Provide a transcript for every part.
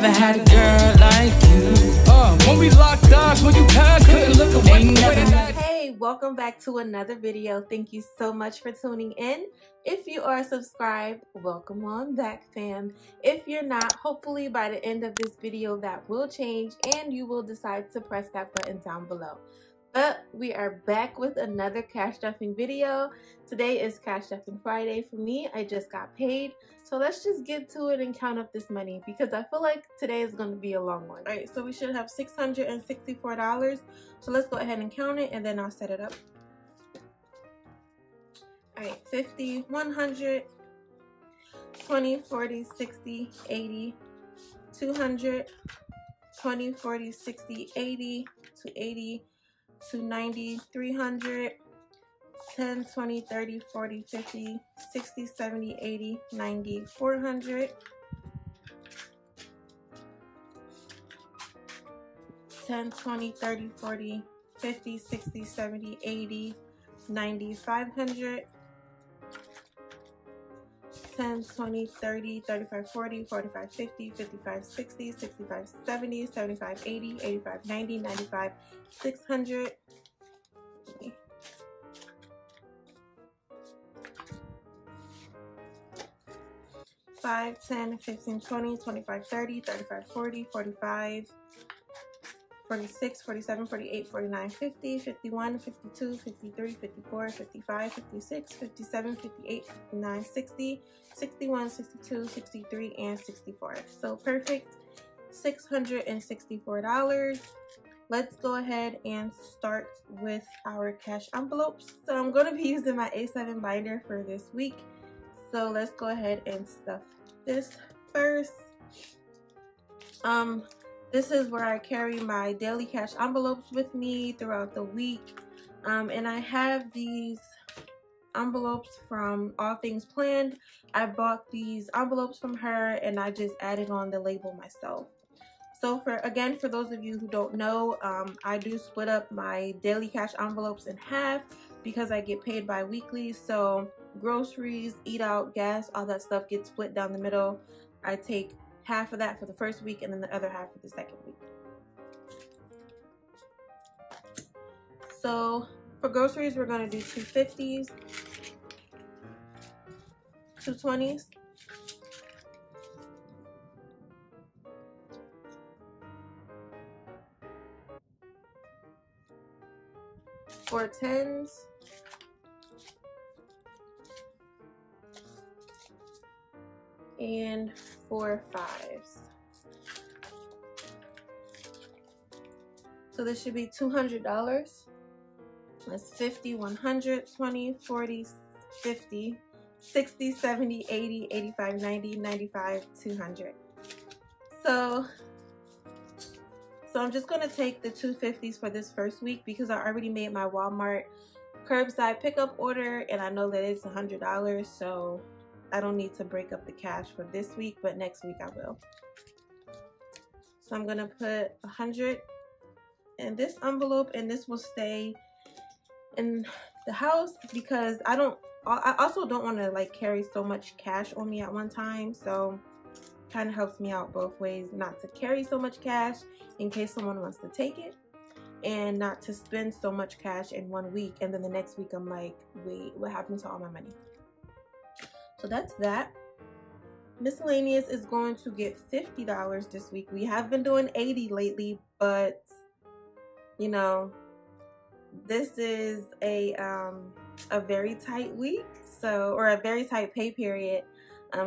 never had a girl like you. When we locked eyes, when you passed, couldn't look away. Hey, welcome back to another video. Thank you so much for tuning in. If you are subscribed, welcome on back, fam. If you're not, hopefully by the end of this video that will change and you will decide to press that button down below. But we are back with another cash stuffing video. Today is Cash Stuffing Friday for me. I just got paid, so let's just get to it and count up this money because I feel like today is going to be a long one. All right, so we should have $664, so let's go ahead and count it and then I'll set it up. All right, 50, 100, 20, 40, 60, 80, 200, 20, 40, 60, 80, 280, 290, 300, 10, 20, 30, 40, 50, 60, 70, 80, 90, 400, 10, 20, 30, 40, 50, 60, 70, 80, 90, 500, 10, 20, 30, 35, 40, 45, 50, 55, 60, 65, 70, 75, 80, 85, 90, 95, 600, 5, 10, 15, 20, 25, 30, 35, 40, 45, 46, 47, 48, 49, 50, 51, 52, 53, 54, 55, 56, 57, 58, 59, 60, 61, 62, 63, and 64. So perfect, $664. Let's go ahead and start with our cash envelopes. So I'm gonna be using my A7 binder for this week. So let's go ahead and stuff this first. This is where I carry my daily cash envelopes with me throughout the week. And I have these envelopes from All Things Planned. I bought these envelopes from her and I just added on the label myself. So for those of you who don't know, I do split up my daily cash envelopes in half because I get paid bi-weekly. So groceries, eat out, gas, all that stuff gets split down the middle. I take half of that for the first week and then the other half for the second week. So for groceries, we're gonna do 250s, 220s, 410s, 4 5s. So this should be $200. That's 50, 100, 20, 40, 50, 60, 70, 80, 85, 90, 95, 200. So I'm just gonna take the 250s for this first week because I already made my Walmart curbside pickup order and I know that it's $100, so I don't need to break up the cash for this week, but next week I will. So I'm gonna put 100 in this envelope and this will stay in the house because I also don't want to like carry so much cash on me at one time. So kind of helps me out both ways, not to carry so much cash in case someone wants to take it and not to spend so much cash in one week. And then the next week I'm like, wait, what happened to all my money? So that's that. Miscellaneous is going to get $50 this week. We have been doing $80 lately, but you know, this is a very tight week, so or a very tight pay period.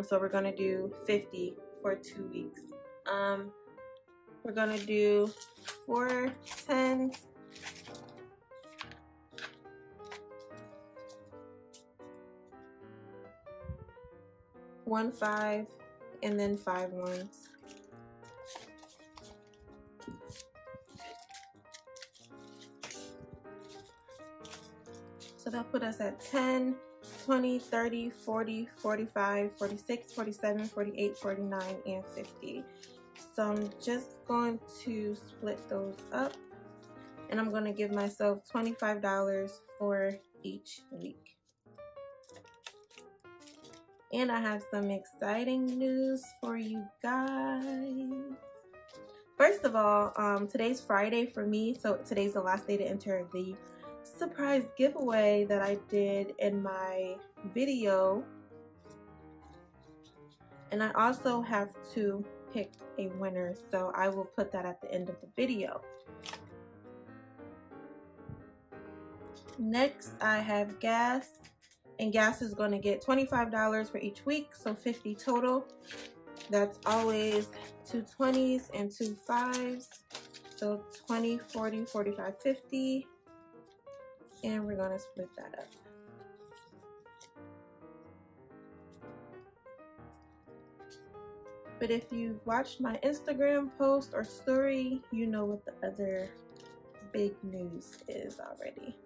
So we're gonna do $50 for 2 weeks. We're gonna do 4 10s. 1 5 and then 5 1s. So that put us at 10, 20, 30, 40, 45, 46, 47, 48, 49, and 50. So I'm just going to split those up and I'm going to give myself $25 for each week. And I have some exciting news for you guys. First of all, today's Friday for me, so today's the last day to enter the surprise giveaway that I did in my video. And I also have to pick a winner, so I will put that at the end of the video. Next, I have gas, and gas is going to get $25 for each week, so $50 total. That's always two 20s and two 5s, so 20, 40, 45, 50, and we're going to split that up. But if you've watched my Instagram post or story, you know what the other big news is already.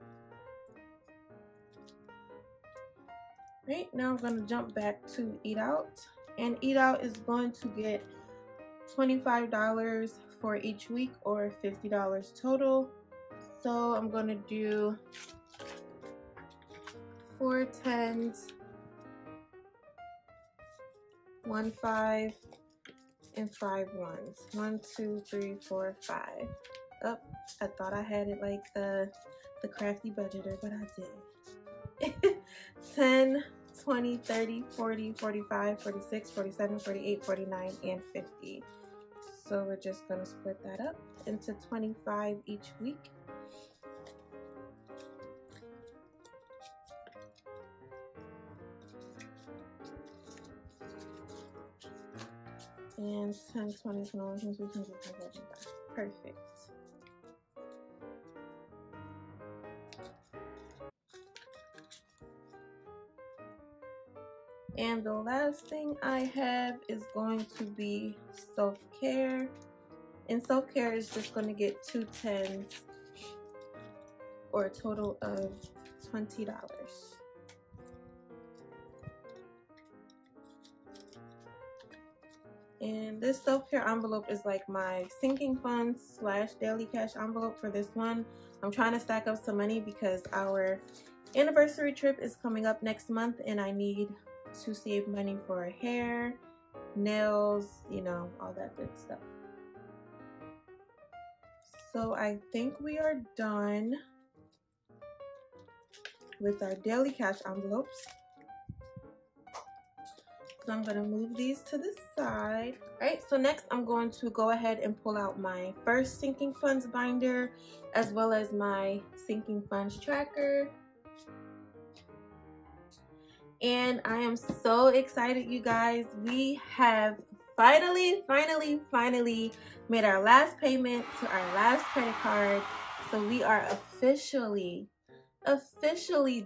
Right now, I'm going to jump back to Eat Out. And Eat Out is going to get $25 for each week or $50 total. So I'm going to do 4 10s, 1 5, and 5 1s. 1 2 3 4 5. Oh, I thought I had it like the Crafty Budgeter, but I didn't. 10, 20, 30, 40, 45, 46, 47, 48, 49, and 50. So we're just going to split that up into 25 each week. And 10, 20, 21, 22, 23, 25. Perfect. And the last thing I have is going to be self-care. And self-care is just going to get two 10s or a total of $20. And this self-care envelope is like my sinking fund / daily cash envelope for this one. I'm trying to stack up some money because our anniversary trip is coming up next month and I need to save money for hair, nails, you know, all that good stuff. So I think we are done with our daily cash envelopes. So I'm going to move these to the side. All right, so next I'm going to go ahead and pull out my first sinking funds binder as well as my sinking funds tracker. And I am so excited, you guys. We have finally made our last payment to our last credit card. So we are officially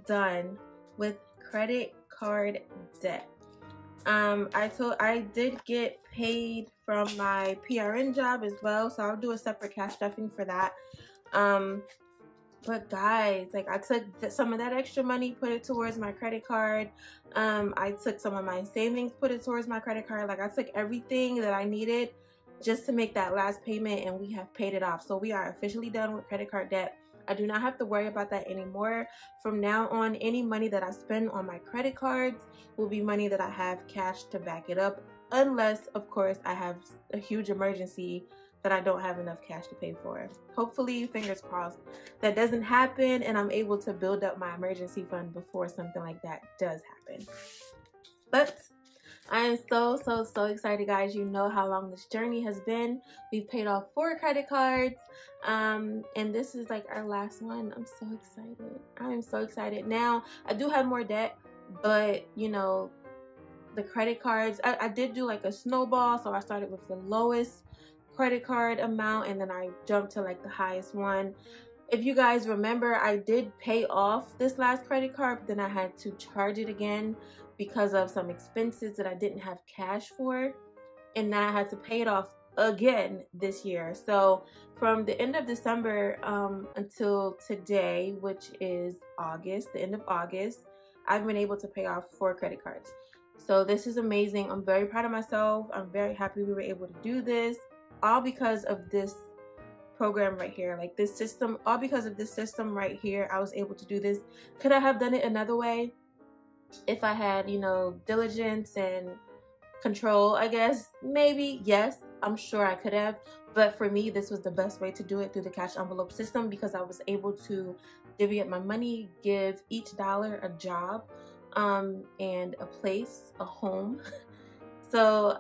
done with credit card debt. I did get paid from my PRN job as well, so I'll do a separate cash stuffing for that. But guys, like I took some of that extra money, put it towards my credit card. I took some of my savings, put it towards my credit card. Like I took everything that I needed just to make that last payment, and we have paid it off. So we are officially done with credit card debt. I do not have to worry about that anymore. From now on, any money that I spend on my credit cards will be money that I have cash to back it up. Unless, of course, I have a huge emergency that I don't have enough cash to pay for. Hopefully, fingers crossed, that doesn't happen and I'm able to build up my emergency fund before something like that does happen. But I am so excited, guys. You know how long this journey has been. We've paid off 4 credit cards, and this is like our last one. I'm so excited. I am so excited. Now, I do have more debt, but you know, the credit cards, I did do like a snowball, so I started with the lowest credit card amount and then I jumped to like the highest one. If you guys remember, I did pay off this last credit card, but then I had to charge it again because of some expenses that I didn't have cash for, and now I had to pay it off again this year. So from the end of December until today, which is August, the end of August, I've been able to pay off 4 credit cards. So this is amazing. I'm very proud of myself. I'm very happy we were able to do this, all because of this program right here, like this system, all because of this system right here. I was able to do this. Could I have done it another way? If I had, you know, diligence and control, I guess, maybe, yes. I'm sure I could have, but for me, this was the best way to do it through the cash envelope system because I was able to divvy up my money, give each dollar a job and a place, a home. So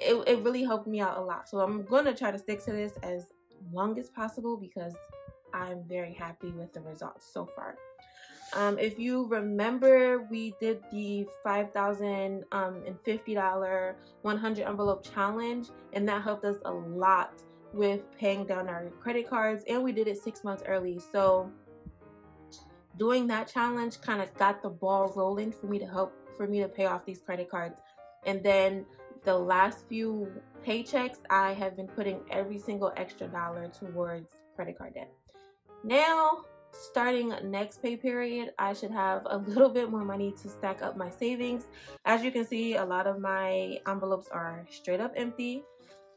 it really helped me out a lot. So I'm going to try to stick to this as long as possible because I'm very happy with the results so far. If you remember, we did the $5,050 100 envelope challenge, and that helped us a lot with paying down our credit cards, and we did it 6 months early. So doing that challenge kind of got the ball rolling for me to pay off these credit cards. And then the last few paychecks, I have been putting every single extra dollar towards credit card debt. Now, starting next pay period, I should have a little bit more money to stack up my savings. As you can see, a lot of my envelopes are straight up empty.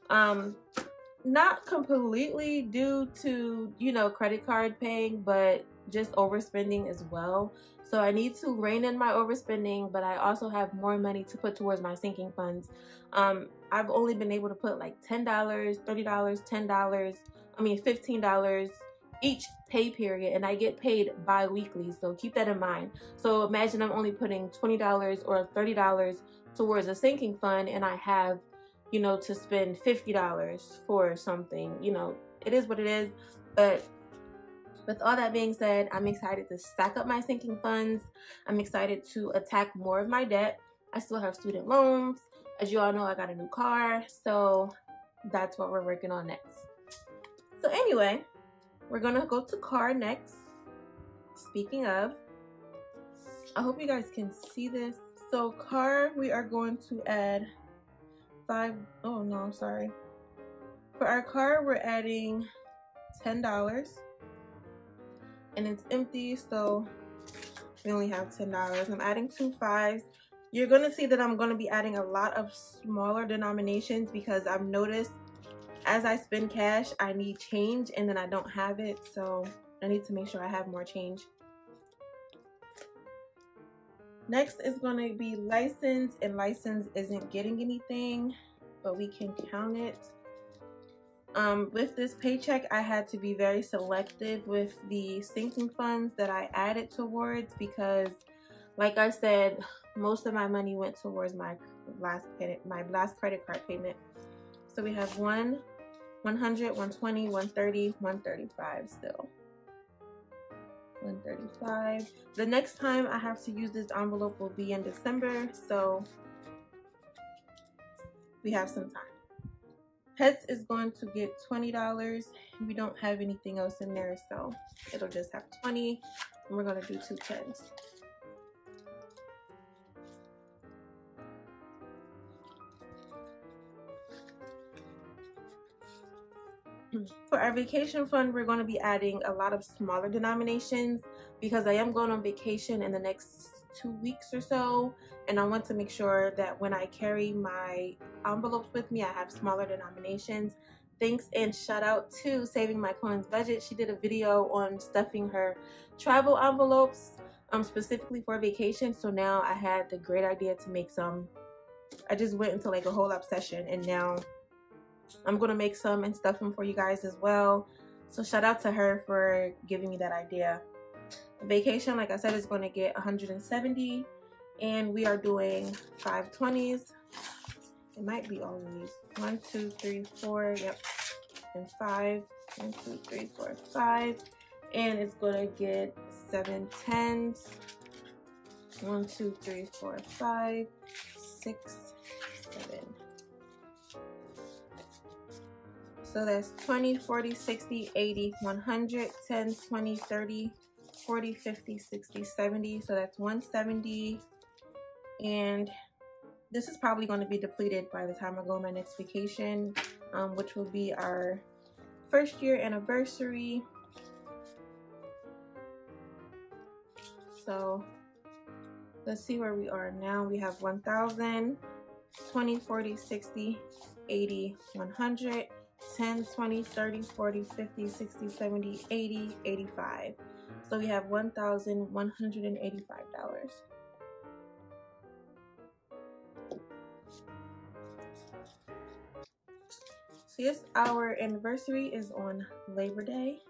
Not completely due to, you know, credit card paying, but just overspending as well. So I need to rein in my overspending, but I also have more money to put towards my sinking funds. I've only been able to put like $10, $30, $10, I mean $15 each pay period, and I get paid bi-weekly, so keep that in mind. So imagine I'm only putting $20 or $30 towards a sinking fund, and I have, you know, to spend $50 for something. You know, it is what it is. But with all that being said, I'm excited to stack up my sinking funds. I'm excited to attack more of my debt. I still have student loans. As you all know, I got a new car, so that's what we're working on next. So anyway, we're gonna go to car next. Speaking of, I hope you guys can see this. So car, we are going to add For our car, we're adding $10. And it's empty, so we only have $10. I'm adding 2 5s. You're gonna see that I'm gonna be adding a lot of smaller denominations because I've noticed as I spend cash, I need change, and then I don't have it, so I need to make sure I have more change. Next is gonna be license, and license isn't getting anything, but we can count it. With this paycheck, I had to be very selective with the sinking funds that I added towards because, like I said, most of my money went towards my last credit card payment. So we have 100, 120, 130, 135 still. 135. The next time I have to use this envelope will be in December, so we have some time. Pets is going to get $20. We don't have anything else in there, so it'll just have 20, and we're gonna do 2 10s. For our vacation fund, we're gonna be adding a lot of smaller denominations because I am going on vacation in the next 2 weeks or so, and I want to make sure that when I carry my envelopes with me, I have smaller denominations. Thanks and shout out to Saving My Coin Budget. She did a video on stuffing her travel envelopes specifically for vacation, so now I had the great idea to make some. I just went into like a whole obsession, and now I'm gonna make some and stuff them for you guys as well. So shout out to her for giving me that idea. Vacation, like I said, is going to get 170, and we are doing 5 20s. It might be all of these. 1 2 3 4, yep, and 5 1 2 3 4 5, and it's going to get 7 10s. 1 2 3 4 5 6 7. So that's 20, 40, 60, 80, 100, 10, 20, 30, 40, 50, 60, 70. So that's 170. And this is probably going to be depleted by the time I go on my next vacation, which will be our first year anniversary. So let's see where we are now. We have 1,000, 20, 40, 60, 80, 100, 10, 20, 30, 40, 50, 60, 70, 80, 85. So we have $1,185. Yes, our anniversary is on Labor Day.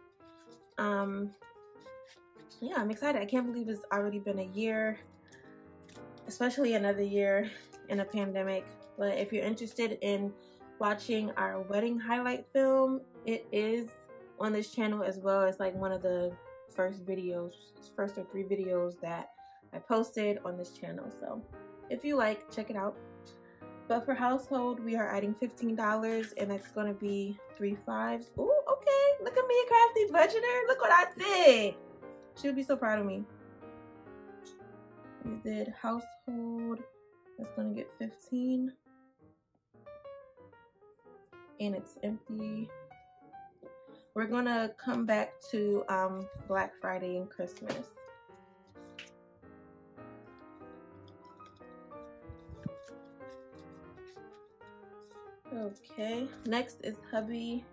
Yeah, I'm excited. I can't believe it's already been a year, especially another year in a pandemic. But if you're interested in watching our wedding highlight film, it is on this channel as well. It's like one of the first or three videos that I posted on this channel. So if you like, check it out. But for household, we are adding $15, and that's going to be 3 5s. Oh, okay. Look at me, crafty budgeter. Look what I did. She'll be so proud of me. We did household. That's going to get 15. And it's empty. We're going to come back to Black Friday and Christmas. Okay, next is hubby,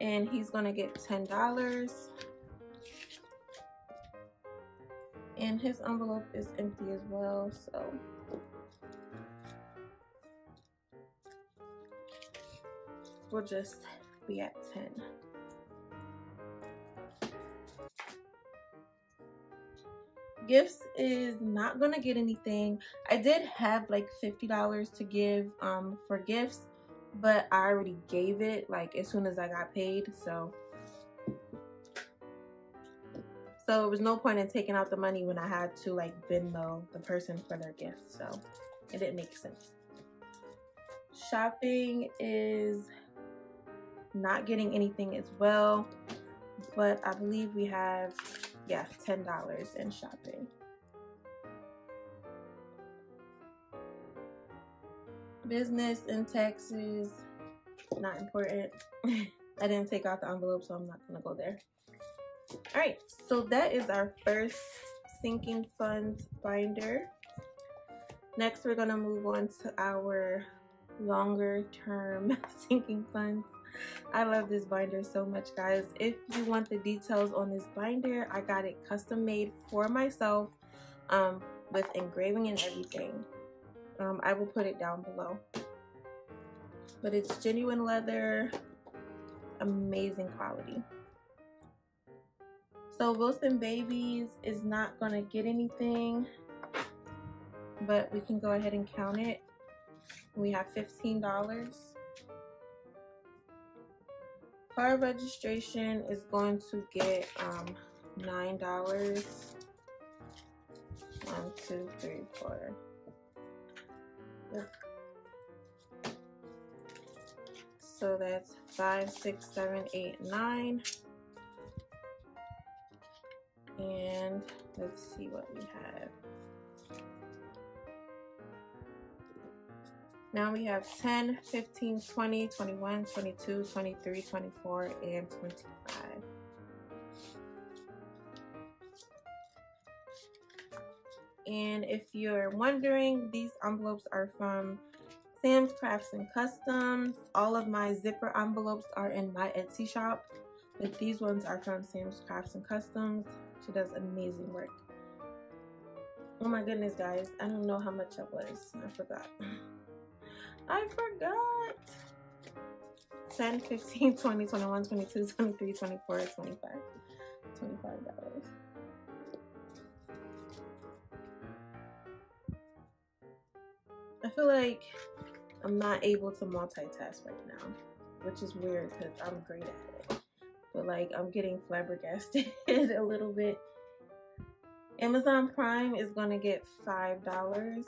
and he's gonna get $10, and his envelope is empty as well, so we'll just be at 10. Gifts is not gonna get anything. I did have like $50 to give for gifts, but I already gave it like as soon as I got paid, so it was no point in taking out the money when I had to like Venmo the person for their gift, so it didn't make sense. Shopping is not getting anything as well, but I believe we have, yeah, $10 in shopping. Business and taxes, not important. I didn't take out the envelope, so I'm not gonna go there. All right, so that is our first sinking funds binder. Next, we're gonna move on to our longer term sinking funds. I love this binder so much, guys. If you want the details on this binder, I got it custom made for myself with engraving and everything. I will put it down below. But it's genuine leather, amazing quality. So Wilson Babies is not going to get anything, but we can go ahead and count it. We have $15. Car registration is going to get $9. 1, 2, 3, 4. Ugh. So that's 5, 6, 7, 8, 9. And let's see what we have. Now we have 10, 15, 20, 21, 22, 23, 24, and 25. And if you're wondering, these envelopes are from Sam's Crafts and Customs. All of my zipper envelopes are in my Etsy shop, but these ones are from Sam's Crafts and Customs. She does amazing work. Oh my goodness, guys. I don't know how much that was. I forgot. I forgot. 10, 15, 20, 21, 22, 23, 24, 25. $25. I feel like I'm not able to multitask right now, which is weird because I'm great at it. But like, I'm getting flabbergasted a little bit. Amazon Prime is gonna get $5.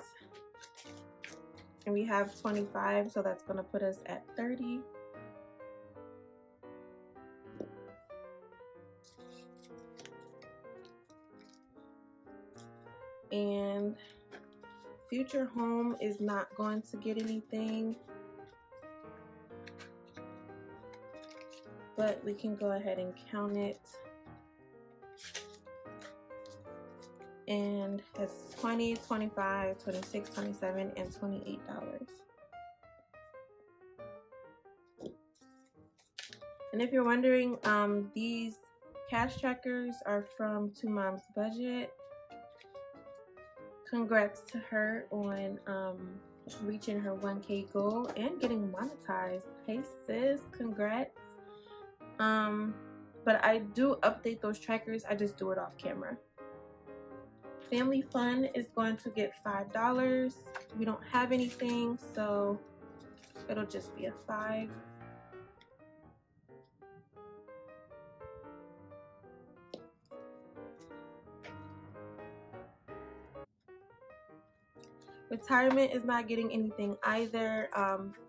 And we have 25, so that's going to put us at 30. And Future Home is not going to get anything. But we can go ahead and count it. And that's $20, $25, $26, $27, and $28. And if you're wondering, these cash trackers are from Two Moms Budget. Congrats to her on reaching her 1K goal and getting monetized. Hey sis, congrats. But I do update those trackers. I just do it off camera. Family Fun is going to get $5. We don't have anything, so it'll just be a 5. Retirement is not getting anything either.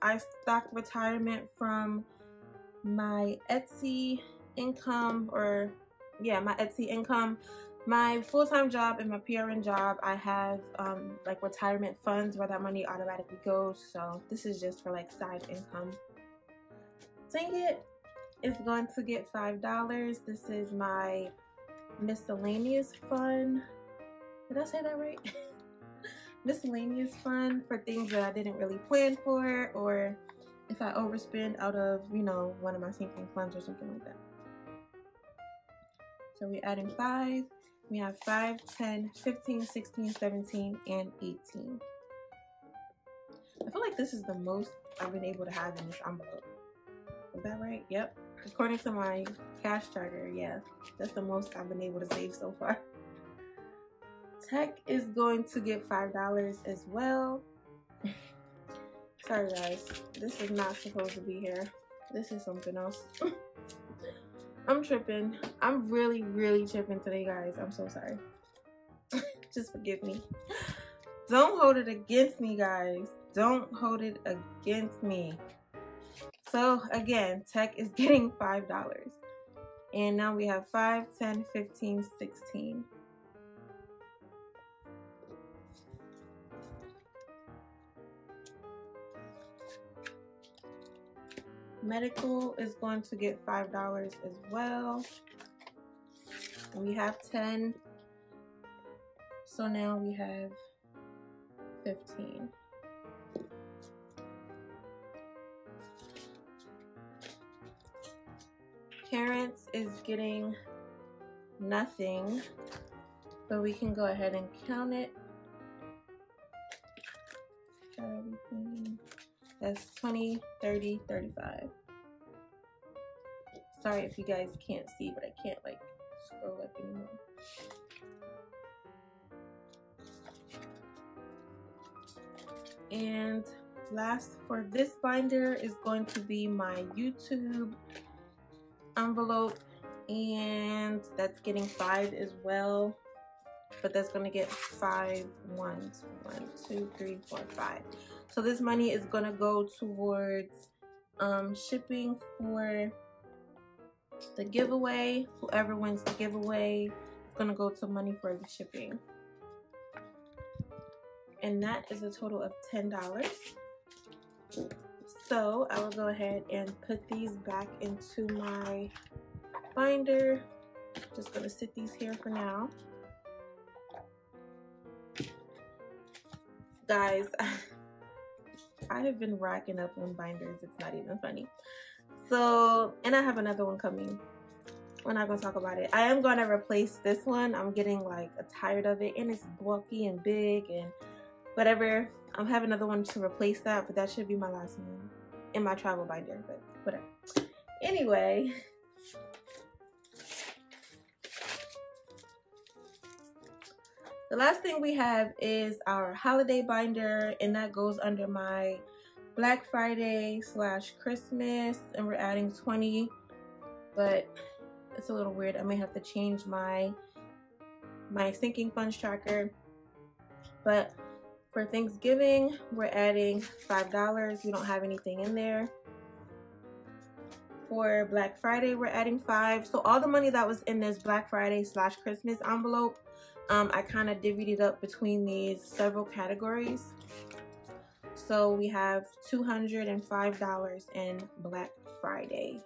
I stock retirement from my Etsy income, or yeah, my Etsy income. My full-time job and my PRN job, I have like retirement funds where that money automatically goes. So this is just for like side income. Tingit is going to get $5. This is my miscellaneous fund. Did I say that right? Miscellaneous fund for things that I didn't really plan for, or if I overspend out of, you know, one of my sinking funds or something like that. So we're adding 5. We have 5, 10, 15, 16, 17, and 18. I feel like this is the most I've been able to have in this envelope. Is that right? Yep. According to my cash tracker, yeah. That's the most I've been able to save so far. Tech is going to get $5 as well. Sorry guys, this is not supposed to be here. This is something else. I'm tripping. I'm really tripping today, guys. I'm so sorry. Just forgive me. Don't hold it against me, guys. Don't hold it against me. So again, Tech is getting $5. And now we have 5, 10, 15, 16. Medical is going to get $5 as well. And we have 10. So now we have 15. Parents is getting nothing, but we can go ahead and count it. Got everything. That's 20, 30, 35. Sorry if you guys can't see, but I can't like scroll up anymore. And last for this binder is going to be my YouTube envelope, and that's getting 5 as well. But that's going to get 5, 1, 2, 3, 4, 5. So this money is going to go towards shipping for the giveaway. Whoever wins the giveaway is going to go to money for the shipping. And that is a total of $10. So I will go ahead and put these back into my binder. Just going to sit these here for now. Guys, I have been racking up on binders. It's not even funny. So, and I have another one coming. We're not going to talk about it. I am going to replace this one. I'm getting like tired of it, and it's bulky and big and whatever. I have another one to replace that, but that should be my last one in my travel binder, but whatever. Anyway, the last thing we have is our holiday binder, and that goes under my Black Friday / Christmas, and we're adding 20, but it's a little weird. I may have to change my sinking funds tracker. But for Thanksgiving, we're adding $5. We don't have anything in there. For Black Friday, we're adding 5. So all the money that was in this Black Friday / Christmas envelope, I kind of divvied it up between these several categories. So we have $205 in Black Friday.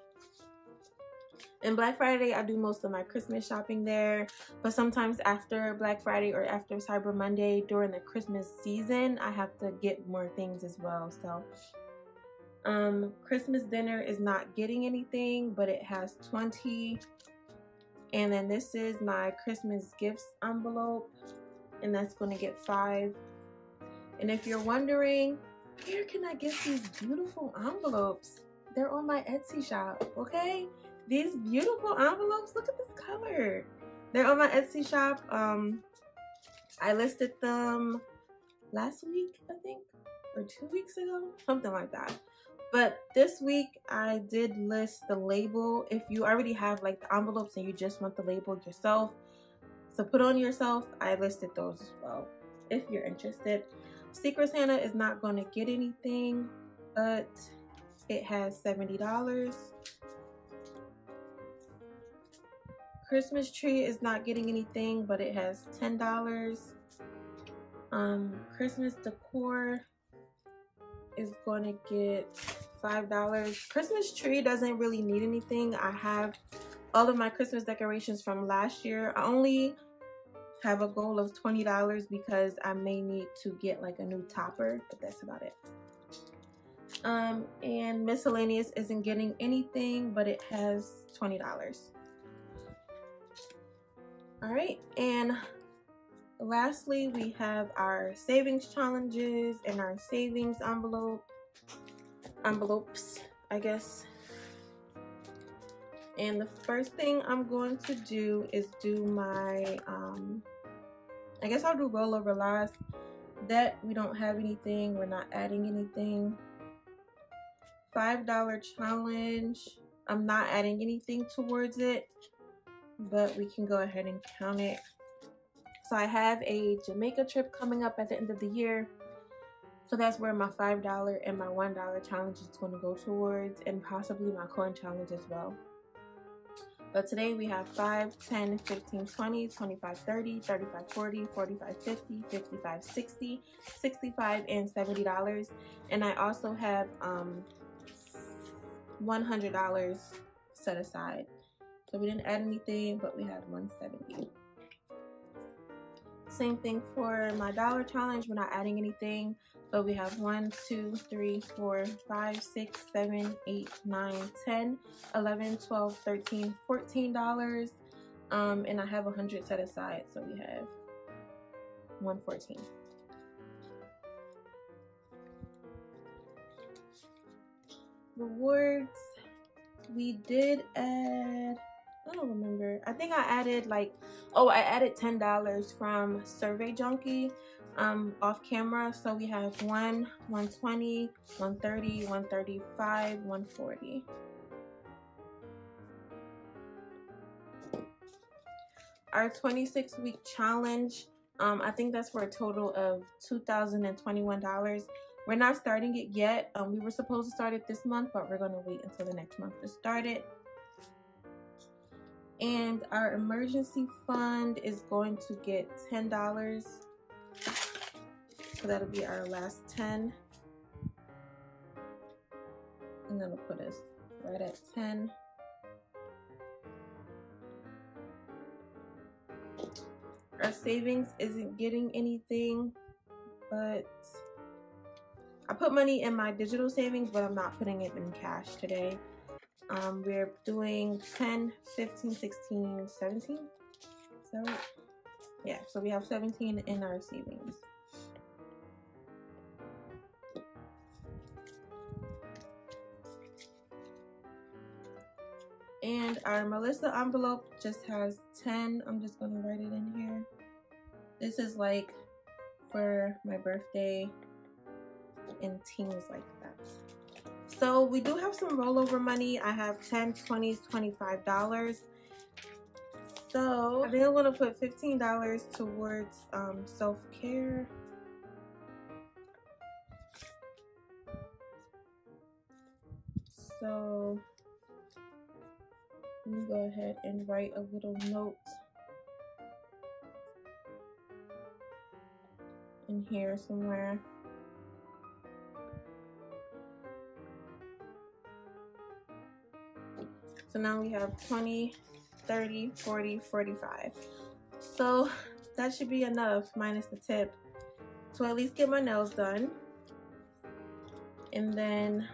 In Black Friday, I do most of my Christmas shopping there, but sometimes after Black Friday or after Cyber Monday during the Christmas season, I have to get more things as well. So Christmas dinner is not getting anything, but it has 20. And then this is my Christmas gifts envelope, and that's going to get 5. And if you're wondering, where can I get these beautiful envelopes? They're on my Etsy shop, okay? These beautiful envelopes, look at this color. They're on my Etsy shop. I listed them last week, I think, or 2 weeks ago, something like that. But this week I did list the label. If you already have like the envelopes and you just want the label yourself to put on yourself, I listed those as well, if you're interested. Secret Santa is not going to get anything, but it has $70. Christmas tree is not getting anything, but it has $10. Christmas decor is going to get $5. Christmas tree doesn't really need anything. I have all of my Christmas decorations from last year. I only have a goal of $20 because I may need to get like a new topper, but that's about it. And miscellaneous isn't getting anything, but it has $20. All right, and lastly, we have our savings challenges and our savings envelopes, I guess. And the first thing I'm going to do is do my, I guess I'll do rollover last. That we don't have anything, we're not adding anything. $5 challenge, I'm not adding anything towards it, but we can go ahead and count it. So I have a Jamaica trip coming up at the end of the year. So that's where my $5 and my $1 challenge is going to go towards, and possibly my coin challenge as well. But today we have 5, 10, 15, 20, 25, 30, 35, 40, 45, 50, 55, 60, 65, and $70. And I also have $100 set aside. So we didn't add anything, but we had $170. Same thing for my dollar challenge. We're not adding anything, but we have 1, 2, 3, 4, 5, 6, 7, 8, 9, 10, 11, 12, 13, $14. And I have 100 set aside, so we have 114. Rewards, we did add, I don't remember. I think I added like, oh, I added $10 from Survey Junkie off camera. So we have 1, 120, 130, 135, 140. Our 26-week challenge, I think that's for a total of $2,021. We're not starting it yet. We were supposed to start it this month, but we're gonna wait until the next month to start it. And our emergency fund is going to get $10. So that'll be our last 10. And that'll put us right at 10. Our savings isn't getting anything, but I put money in my digital savings, but I'm not putting it in cash today. We're doing 10, 15, 16, 17. So, yeah, so we have 17 in our savings. And our Melissa envelope just has 10. I'm just going to write it in here. This is like for my birthday and things like that. So we do have some rollover money. I have $10, $20, $25. So I think I'm gonna put $15 towards self-care. So let me go ahead and write a little note in here somewhere. So now we have 20, 30, 40, 45. So that should be enough, minus the tip, to at least get my nails done. And then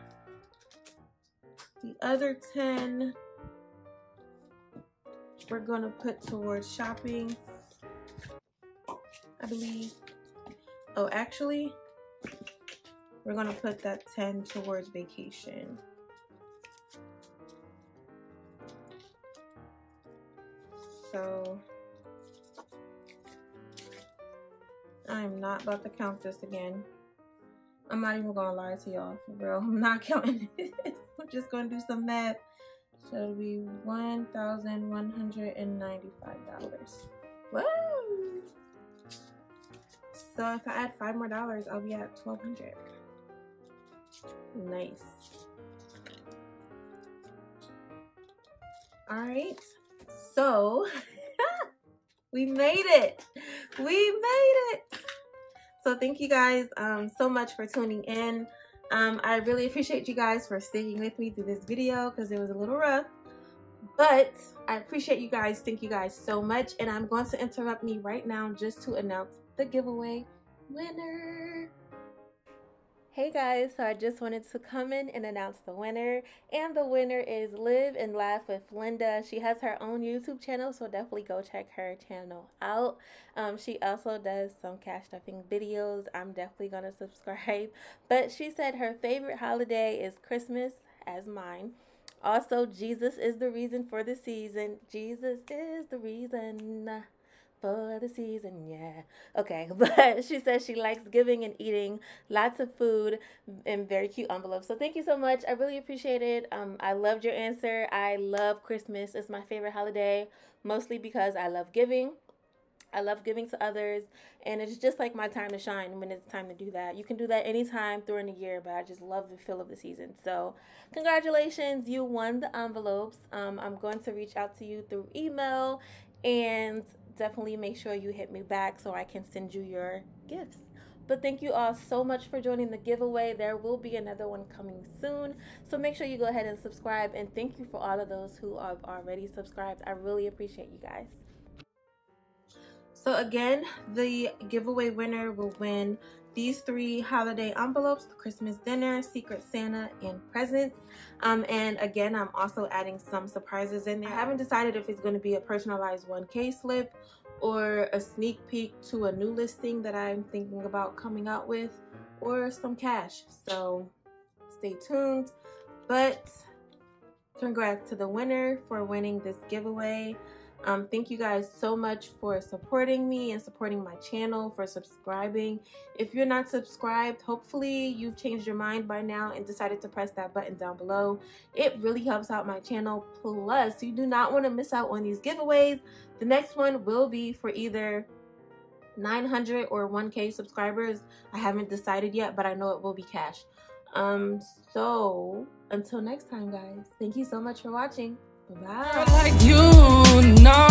the other 10, we're gonna put towards shopping, I believe. Oh, actually, We're gonna put that 10 towards vacation. So I'm not about to count this again. I'm not even gonna lie to y'all, for real. I'm not counting this. I'm just gonna do some math. So it'll be $1,195. Woo! So if I add $5 more, I'll be at $1,200. Nice. All right. So we made it. We made it. So thank you guys so much for tuning in. I really appreciate you guys for sticking with me through this video because it was a little rough, but I appreciate you guys. Thank you guys so much. And I'm going to interrupt me right now just to announce the giveaway winner. Hey guys, so I just wanted to come in and announce the winner, and the winner is Live and Laugh with Linda. She has her own YouTube channel, so definitely go check her channel out. She also does some cash stuffing videos. I'm definitely gonna subscribe, but she said her favorite holiday is Christmas, as mine. Also, Jesus is the reason for the season. Jesus is the reason for the season, yeah. Okay, but she says she likes giving and eating lots of food in very cute envelopes. So thank you so much. I really appreciate it. I loved your answer. I love Christmas. It's my favorite holiday, mostly because I love giving. I love giving to others, and it's just like my time to shine when it's time to do that. You can do that anytime during the year, but I just love the feel of the season. So congratulations, you won the envelopes. I'm going to reach out to you through email, and definitely make sure you hit me back so I can send you your gifts. But thank you all so much for joining the giveaway. There will be another one coming soon, so make sure you go ahead and subscribe. And thank you for all of those who have already subscribed. I really appreciate you guys. So again, the giveaway winner will win these 3 holiday envelopes, the Christmas dinner, Secret Santa, and presents. And again, I'm also adding some surprises in there. I haven't decided if it's going to be a personalized 1K slip or a sneak peek to a new listing that I'm thinking about coming out with, or some cash. So stay tuned. But congrats to the winner for winning this giveaway. Thank you guys so much for supporting me and supporting my channel, for subscribing. If you're not subscribed, hopefully you've changed your mind by now and decided to press that button down below. It really helps out my channel. Plus, you do not want to miss out on these giveaways. The next one will be for either 900 or 1K subscribers. I haven't decided yet, but I know it will be cash. So until next time, guys, thank you so much for watching. Bye. Like you know.